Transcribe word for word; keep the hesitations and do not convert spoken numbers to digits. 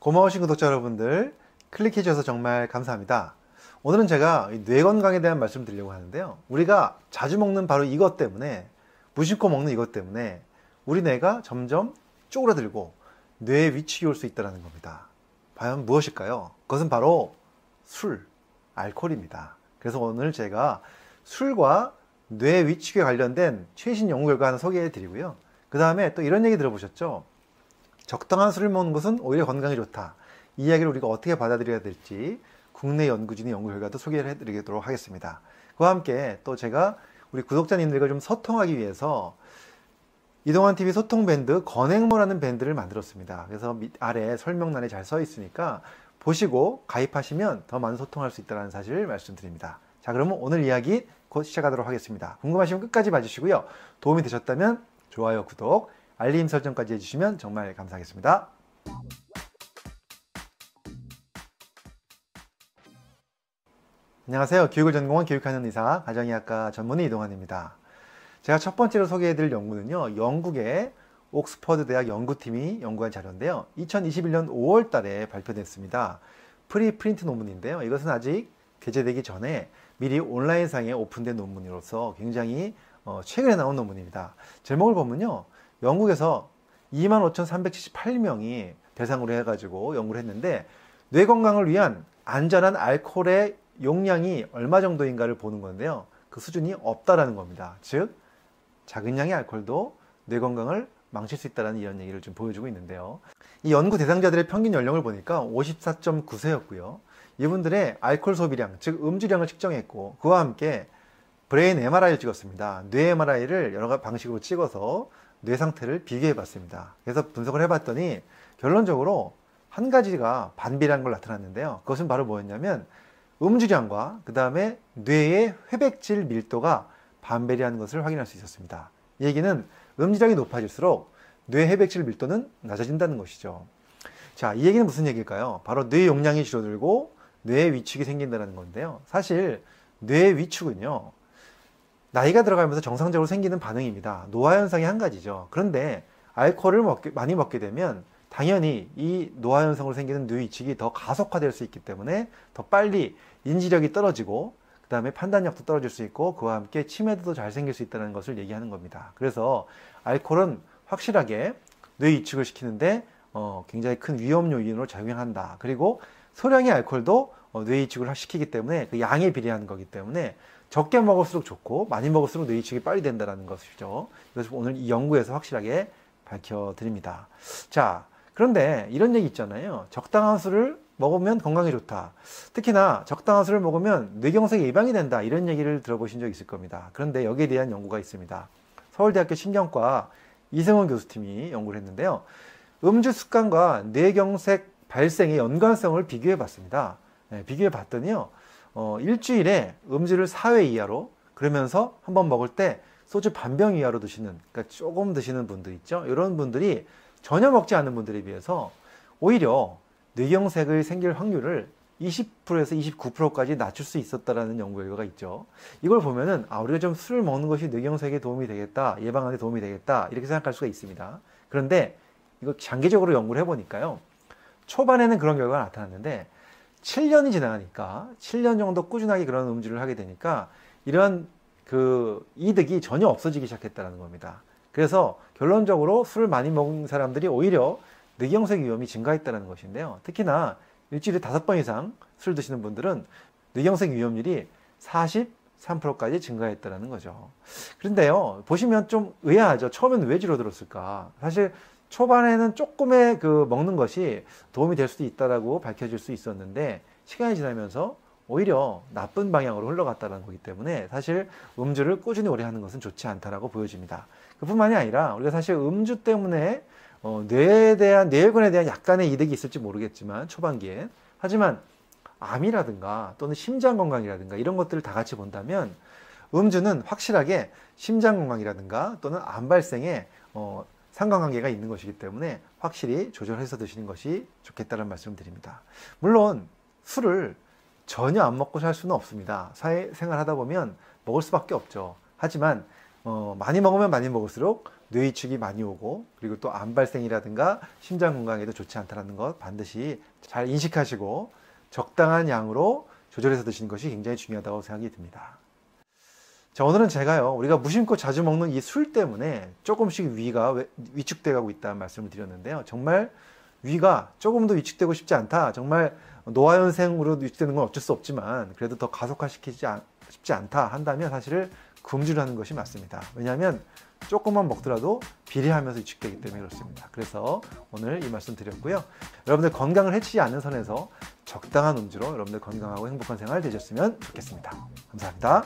고마우신 구독자 여러분들, 클릭해 주셔서 정말 감사합니다. 오늘은 제가 뇌 건강에 대한 말씀을 드리려고 하는데요, 우리가 자주 먹는 바로 이것 때문에, 무심코 먹는 이것 때문에 우리 뇌가 점점 쪼그라들고 뇌에 위축이 올 수 있다는 겁니다. 과연 무엇일까요? 그것은 바로 술, 알코올입니다. 그래서 오늘 제가 술과 뇌 위축에 관련된 최신 연구 결과 하나 소개해 드리고요, 그 다음에 또 이런 얘기 들어보셨죠? 적당한 술을 먹는 것은 오히려 건강에 좋다. 이 이야기를 우리가 어떻게 받아들여야 될지 국내 연구진의 연구 결과도 소개를 해드리도록 하겠습니다. 그와 함께 또 제가 우리 구독자님들과 좀 소통하기 위해서 이동환 티비 소통 밴드 건행모라는 밴드를 만들었습니다. 그래서 밑 아래 설명란에 잘 써 있으니까 보시고 가입하시면 더 많은 소통할 수 있다는 사실을 말씀드립니다. 자, 그러면 오늘 이야기 곧 시작하도록 하겠습니다. 궁금하시면 끝까지 봐주시고요, 도움이 되셨다면 좋아요, 구독, 알림 설정까지 해주시면 정말 감사하겠습니다. 안녕하세요. 교육을 전공한 교육하는 의사, 가정의학과 전문의 이동환입니다. 제가 첫 번째로 소개해드릴 연구는요, 영국의 옥스퍼드 대학 연구팀이 연구한 자료인데요, 이천이십일년 오월 달에 발표됐습니다. 프리프린트 논문인데요, 이것은 아직 게재되기 전에 미리 온라인상에 오픈된 논문으로서 굉장히 어, 최근에 나온 논문입니다. 제목을 보면요, 영국에서 이만 오천삼백칠십팔 명이 대상으로 해가지고 연구를 했는데, 뇌 건강을 위한 안전한 알코올의 용량이 얼마 정도인가를 보는 건데요, 그 수준이 없다라는 겁니다. 즉, 작은 양의 알코올도 뇌 건강을 망칠 수 있다는 이런 얘기를 좀 보여주고 있는데요, 이 연구 대상자들의 평균 연령을 보니까 오십사 점 구 세였고요 이분들의 알코올 소비량, 즉 음주량을 측정했고, 그와 함께 브레인 엠알아이를 찍었습니다. 뇌 엠알아이를 여러 방식으로 찍어서 뇌 상태를 비교해 봤습니다. 그래서 분석을 해 봤더니 결론적으로 한 가지가 반비라는 걸 나타났는데요, 그것은 바로 뭐였냐면 음주량과 그 다음에 뇌의 회백질 밀도가 반비라는 것을 확인할 수 있었습니다. 이 얘기는 음주량이 높아질수록 뇌 회백질 밀도는 낮아진다는 것이죠. 자, 이 얘기는 무슨 얘기일까요? 바로 뇌 용량이 줄어들고 뇌 위축이 생긴다는 건데요, 사실 뇌 위축은요, 나이가 들어가면서 정상적으로 생기는 반응입니다. 노화현상의 한 가지죠. 그런데 알코올을 먹게, 많이 먹게 되면 당연히 이 노화현상으로 생기는 뇌위축이 더 가속화될 수 있기 때문에 더 빨리 인지력이 떨어지고, 그 다음에 판단력도 떨어질 수 있고, 그와 함께 치매도 잘 생길 수 있다는 것을 얘기하는 겁니다. 그래서 알코올은 확실하게 뇌위축을 시키는데 어, 굉장히 큰 위험 요인으로 작용한다. 그리고 소량의 알코올도 어, 뇌위축을 시키기 때문에 그 양에 비례하는 거기 때문에 적게 먹을수록 좋고 많이 먹을수록 뇌위축이 빨리 된다는 것이죠. 그래서 오늘 이 연구에서 확실하게 밝혀드립니다. 자, 그런데 이런 얘기 있잖아요. 적당한 술을 먹으면 건강에 좋다. 특히나 적당한 술을 먹으면 뇌경색 예방이 된다. 이런 얘기를 들어보신 적 있을 겁니다. 그런데 여기에 대한 연구가 있습니다. 서울대학교 신경과 이승원 교수팀이 연구를 했는데요, 음주 습관과 뇌경색 발생의 연관성을 비교해 봤습니다. 네, 비교해 봤더니요, 어, 일주일에 음주를 사 회 이하로, 그러면서 한번 먹을 때 소주 반병 이하로 드시는, 그러니까 조금 드시는 분들 있죠, 이런 분들이 전혀 먹지 않는 분들에 비해서 오히려 뇌경색이 생길 확률을 이십 퍼센트에서 이십구 퍼센트까지 낮출 수 있었다라는 연구 결과가 있죠. 이걸 보면은 아, 우리가 좀 술을 먹는 것이 뇌경색에 도움이 되겠다, 예방하는 데 도움이 되겠다, 이렇게 생각할 수가 있습니다. 그런데 이거 장기적으로 연구를 해보니까요, 초반에는 그런 결과가 나타났는데 칠 년이 지나니까, 칠 년 정도 꾸준하게 그런 음주를 하게 되니까 이런 그 이득이 전혀 없어지기 시작했다는 겁니다. 그래서 결론적으로 술을 많이 먹은 사람들이 오히려 뇌경색 위험이 증가했다는 것인데요, 특히나 일주일에 다섯 번 이상 술 드시는 분들은 뇌경색 위험률이 사십삼 퍼센트까지 증가했다는 거죠. 그런데요, 보시면 좀 의아하죠. 처음엔 왜 줄어들었을까? 사실 초반에는 조금의 그 먹는 것이 도움이 될 수도 있다라고 밝혀질 수 있었는데, 시간이 지나면서 오히려 나쁜 방향으로 흘러갔다는 거기 때문에 사실 음주를 꾸준히 오래 하는 것은 좋지 않다라고 보여집니다. 그뿐만이 아니라 우리가 사실 음주 때문에 어, 뇌에 대한, 뇌혈관에 대한 약간의 이득이 있을지 모르겠지만 초반기엔, 하지만 암이라든가 또는 심장 건강이라든가 이런 것들을 다 같이 본다면 음주는 확실하게 심장 건강이라든가 또는 암 발생에 어, 상관관계가 있는 것이기 때문에 확실히 조절해서 드시는 것이 좋겠다는 말씀을 드립니다. 물론 술을 전혀 안 먹고 살 수는 없습니다. 사회생활 하다 보면 먹을 수밖에 없죠. 하지만 어, 많이 먹으면 많이 먹을수록 뇌이축이 많이 오고, 그리고 또 암 발생이라든가 심장 건강에도 좋지 않다는 것 반드시 잘 인식하시고 적당한 양으로 조절해서 드시는 것이 굉장히 중요하다고 생각이 듭니다. 자, 오늘은 제가요, 우리가 무심코 자주 먹는 이 술 때문에 조금씩 위가 위축돼 가고 있다는 말씀을 드렸는데요, 정말 위가 조금 더 위축되고 싶지 않다, 정말 노화현생으로 위축되는 건 어쩔 수 없지만 그래도 더 가속화시키지 않, 싶지 않다 한다면 사실을 금주하는 것이 맞습니다. 왜냐하면 조금만 먹더라도 비례하면서 위축되기 때문에 그렇습니다. 그래서 오늘 이 말씀 드렸고요, 여러분들 건강을 해치지 않는 선에서 적당한 음주로 여러분들 건강하고 행복한 생활 되셨으면 좋겠습니다. 감사합니다.